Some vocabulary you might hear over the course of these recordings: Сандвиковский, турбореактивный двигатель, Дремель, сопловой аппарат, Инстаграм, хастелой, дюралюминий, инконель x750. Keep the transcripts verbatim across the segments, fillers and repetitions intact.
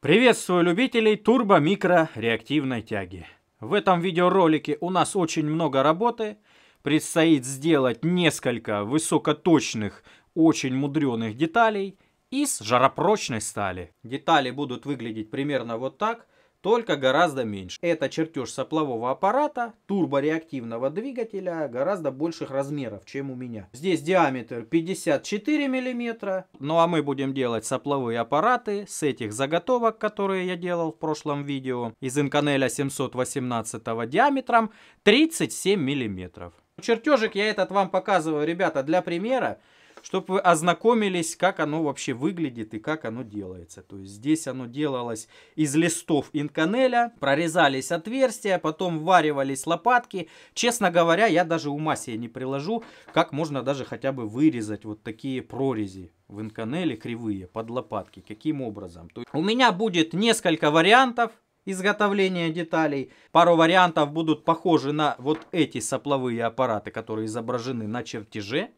Приветствую любителей турбо-микро-реактивной тяги. В этом видеоролике у нас очень много работы. Предстоит сделать несколько высокоточных, очень мудреных деталей из жаропрочной стали. Детали будут выглядеть примерно вот так, только гораздо меньше. Это чертеж соплового аппарата турбореактивного двигателя гораздо больших размеров, чем у меня. Здесь диаметр пятьдесят четыре миллиметра. Ну а мы будем делать сопловые аппараты с этих заготовок, которые я делал в прошлом видео, из инконеля семьсот восемнадцать диаметром тридцать семь миллиметров. Чертежик я этот вам показываю, ребята, для примера, чтобы вы ознакомились, как оно вообще выглядит и как оно делается. То есть здесь оно делалось из листов инконеля, прорезались отверстия, потом варивались лопатки. Честно говоря, я даже ума себе не приложу, как можно даже хотя бы вырезать вот такие прорези в инконеле кривые под лопатки. Каким образом? То есть у меня будет несколько вариантов изготовления деталей. Пару вариантов будут похожи на вот эти сопловые аппараты, которые изображены на чертеже.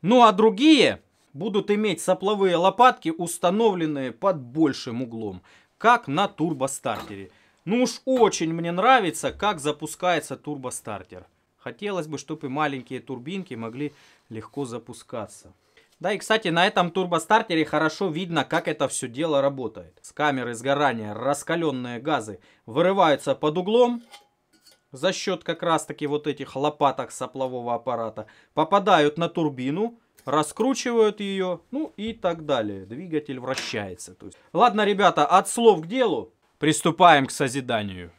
Ну а другие будут иметь сопловые лопатки, установленные под большим углом, как на турбостартере. Ну уж очень мне нравится, как запускается турбостартер. Хотелось бы, чтобы и маленькие турбинки могли легко запускаться. Да и, кстати, на этом турбостартере хорошо видно, как это все дело работает. С камеры сгорания раскаленные газы вырываются под углом за счет как раз таки вот этих лопаток соплового аппарата, попадают на турбину, раскручивают ее, ну и так далее. Двигатель вращается. То есть... Ладно, ребята, от слов к делу, приступаем к созиданию.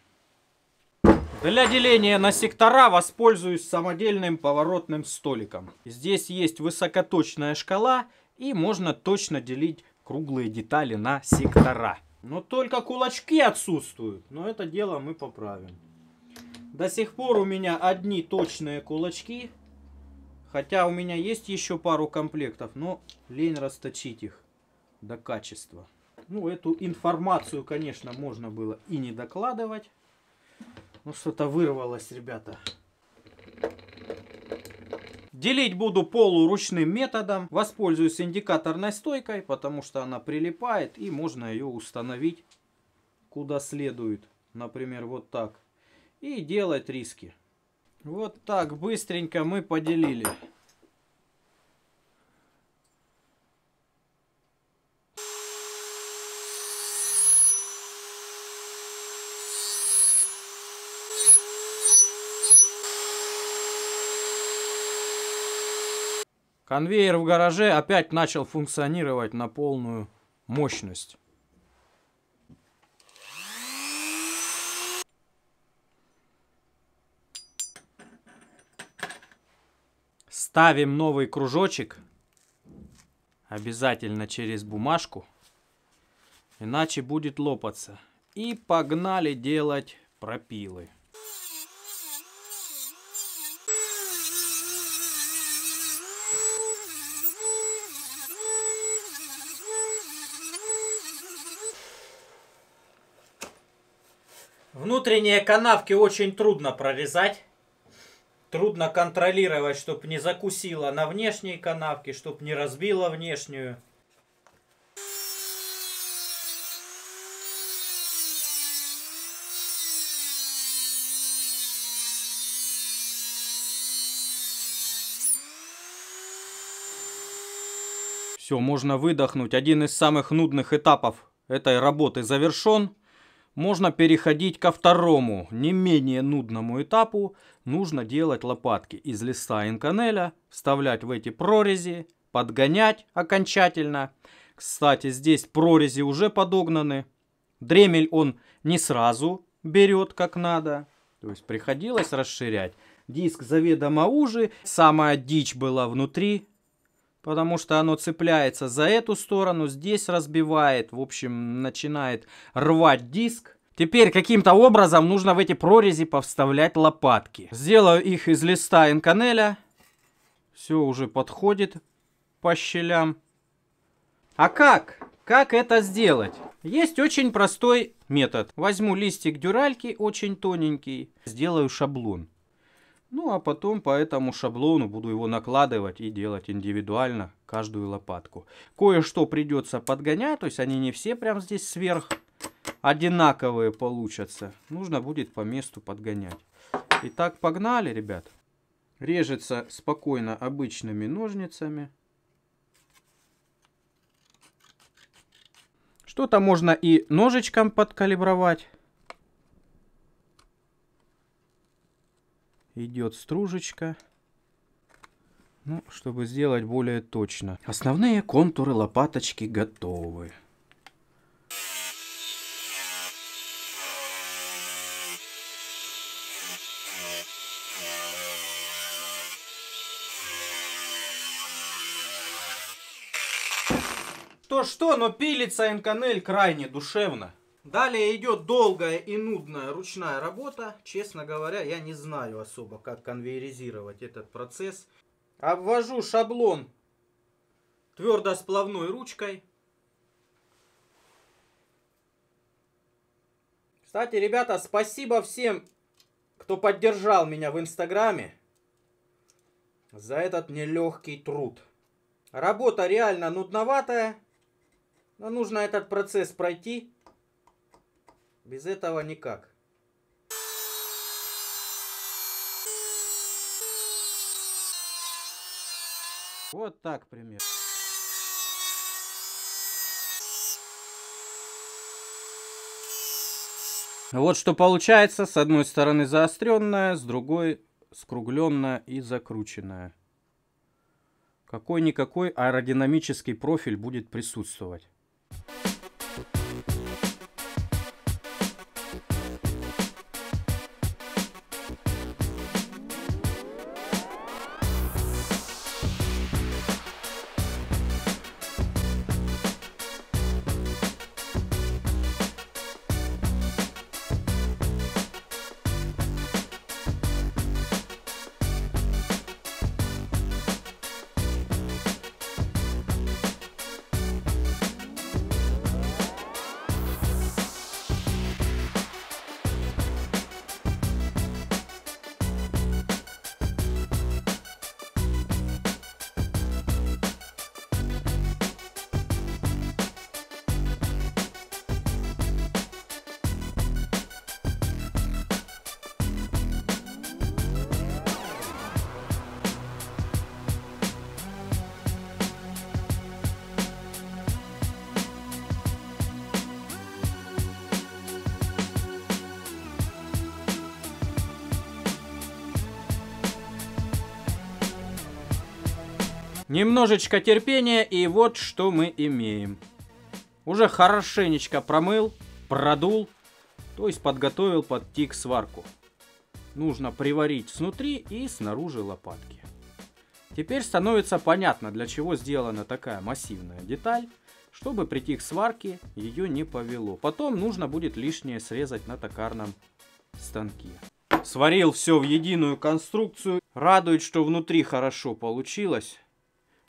Для деления на сектора воспользуюсь самодельным поворотным столиком. Здесь есть высокоточная шкала, и можно точно делить круглые детали на сектора. Но только кулачки отсутствуют, но это дело мы поправим. До сих пор у меня одни точные кулачки, хотя у меня есть еще пару комплектов, но лень расточить их до качества. Ну, эту информацию, конечно, можно было и не докладывать, но что-то вырвалось, ребята. Делить буду полуручным методом, воспользуюсь индикаторной стойкой, потому что она прилипает и можно ее установить куда следует, например, вот так. И делать риски. Вот так быстренько мы поделили. Конвейер в гараже опять начал функционировать на полную мощность. Ставим новый кружочек, обязательно через бумажку, иначе будет лопаться. И погнали делать пропилы. Внутренние канавки очень трудно прорезать. Трудно контролировать, чтобы не закусило на внешней канавке, чтобы не разбило внешнюю. Все, можно выдохнуть. Один из самых нудных этапов этой работы завершен. Можно переходить ко второму, не менее нудному этапу. Нужно делать лопатки из листа инконеля, вставлять в эти прорези, подгонять окончательно. Кстати, здесь прорези уже подогнаны. Дремель он не сразу берет как надо, то есть приходилось расширять. Диск заведомо уже, самая дичь была внутри, потому что оно цепляется за эту сторону, здесь разбивает, в общем, начинает рвать диск. Теперь каким-то образом нужно в эти прорези повставлять лопатки. Сделаю их из листа инконеля. Все уже подходит по щелям. А как? Как это сделать? Есть очень простой метод. Возьму листик дюральки, очень тоненький, сделаю шаблон. Ну, а потом по этому шаблону буду его накладывать и делать индивидуально каждую лопатку. Кое-что придется подгонять, то есть они не все прям здесь сверх одинаковые получатся. Нужно будет по месту подгонять. Итак, погнали, ребят. Режется спокойно обычными ножницами. Что-то можно и ножичком подкалибровать. Идет стружечка. Ну, чтобы сделать более точно. Основные контуры лопаточки готовы. Что-что, но пилится инконель крайне душевно. Далее идет долгая и нудная ручная работа. Честно говоря, я не знаю особо, как конвейеризировать этот процесс. Обвожу шаблон твердосплавной ручкой. Кстати, ребята, спасибо всем, кто поддержал меня в Инстаграме за этот нелегкий труд. Работа реально нудноватая, но нужно этот процесс пройти. Без этого никак. Вот так примерно. Вот что получается. С одной стороны заостренная, с другой скругленная и закрученная. Какой-никакой аэродинамический профиль будет присутствовать. Немножечко терпения, и вот что мы имеем. Уже хорошенечко промыл, продул, то есть подготовил под тик сварку. Нужно приварить снутри и снаружи лопатки. Теперь становится понятно, для чего сделана такая массивная деталь, чтобы при тик сварке ее не повело. Потом нужно будет лишнее срезать на токарном станке. Сварил все в единую конструкцию. Радует, что внутри хорошо получилось.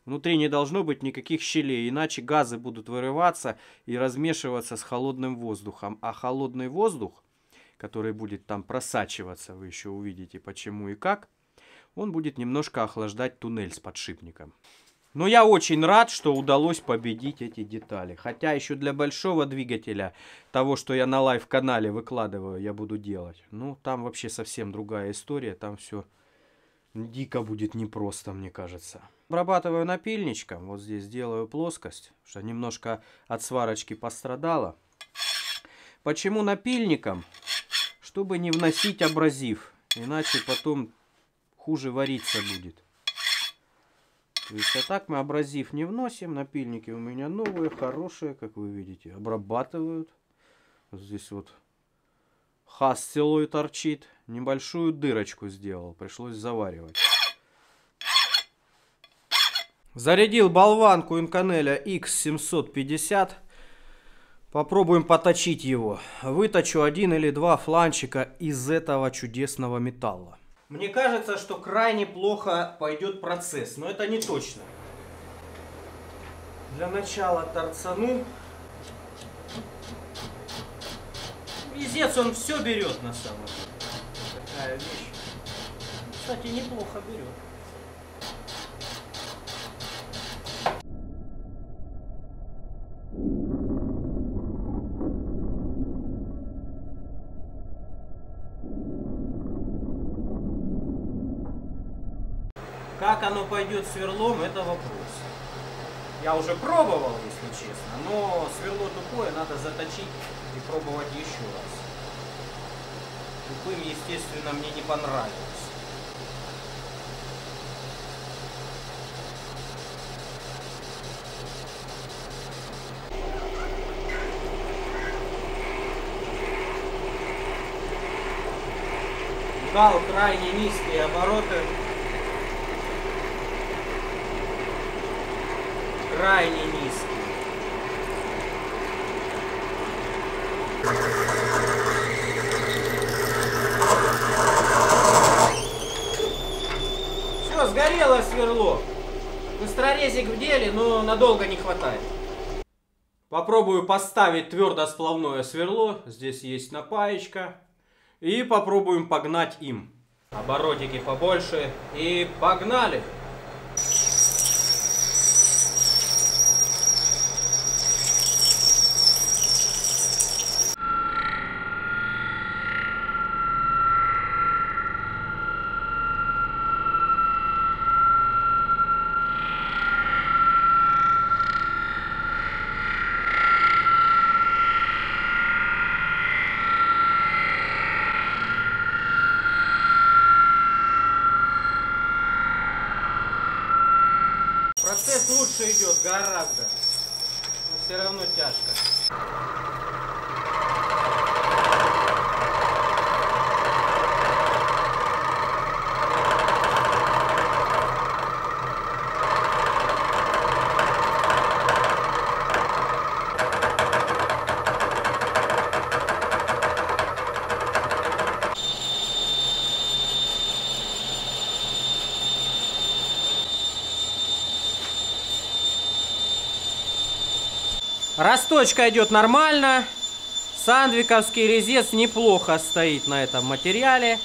Внутри не должно быть никаких щелей, иначе газы будут вырываться и размешиваться с холодным воздухом. А холодный воздух, который будет там просачиваться, вы еще увидите почему и как, он будет немножко охлаждать туннель с подшипником. Но я очень рад, что удалось победить эти детали. Хотя еще для большого двигателя, того, что я на лайв-канале выкладываю, я буду делать. Ну, там вообще совсем другая история, там все... дико будет непросто, мне кажется. Обрабатываю напильничком. Вот здесь делаю плоскость, что немножко от сварочки пострадала. Почему напильником? Чтобы не вносить абразив. Иначе потом хуже вариться будет. То есть, а так мы абразив не вносим. Напильники у меня новые, хорошие, как вы видите. Обрабатывают. Вот здесь вот хастелой торчит. Небольшую дырочку сделал. Пришлось заваривать. Зарядил болванку инконеля икс семьсот пятьдесят. Попробуем поточить его. Выточу один или два фланчика из этого чудесного металла. Мне кажется, что крайне плохо пойдет процесс. Но это не точно. Для начала торцану. Пиздец, он все берет на самом деле. Такая вещь. Кстати, неплохо берет. Как оно пойдет сверлом, это вопрос. Я уже пробовал, если честно, но сверло тупое, надо заточить и пробовать еще раз. Тупым, естественно, мне не понравилось. Дал крайне низкие обороты. Крайне низкие. Все, сгорело сверло. Быстрорезик в деле, но надолго не хватает. Попробую поставить твердосплавное сверло. Здесь есть напаечка. И попробуем погнать им. Оборотики побольше. И погнали! Процесс лучше идет гораздо, но все равно тяжко. Расточка идет нормально. Сандвиковский резец неплохо стоит на этом материале.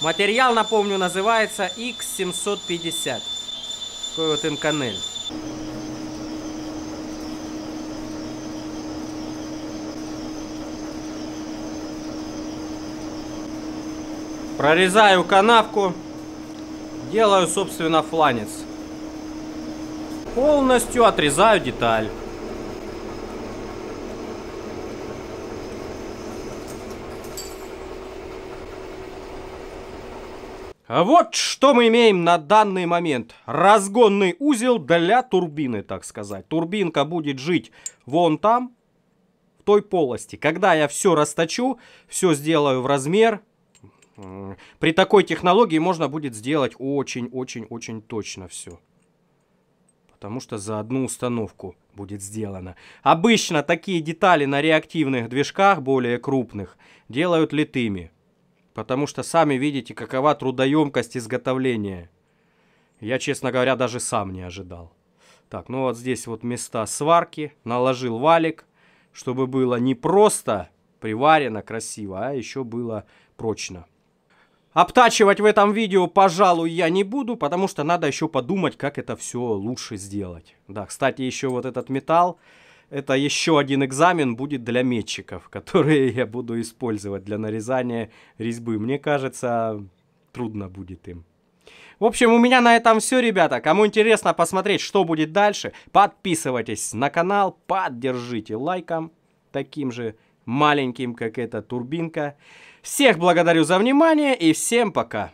Материал, напомню, называется икс семьсот пятьдесят. Такой вот инконель. Прорезаю канавку. Делаю, собственно, фланец. Полностью отрезаю деталь. Вот что мы имеем на данный момент. Разгонный узел для турбины, так сказать. Турбинка будет жить вон там, в той полости. Когда я все расточу, все сделаю в размер. При такой технологии можно будет сделать очень-очень-очень точно все. Потому что за одну установку будет сделано. Обычно такие детали на реактивных движках, более крупных, делают литыми. Потому что сами видите, какова трудоемкость изготовления. Я, честно говоря, даже сам не ожидал. Так, ну вот здесь вот места сварки. Наложил валик, чтобы было не просто приварено красиво, а еще было прочно. Обтачивать в этом видео, пожалуй, я не буду, потому что надо еще подумать, как это все лучше сделать. Да, кстати, еще вот этот металл. Это еще один экзамен будет для метчиков, которые я буду использовать для нарезания резьбы. Мне кажется, трудно будет им. В общем, у меня на этом все, ребята. Кому интересно посмотреть, что будет дальше, подписывайтесь на канал, поддержите лайком, таким же маленьким, как эта турбинка. Всех благодарю за внимание и всем пока!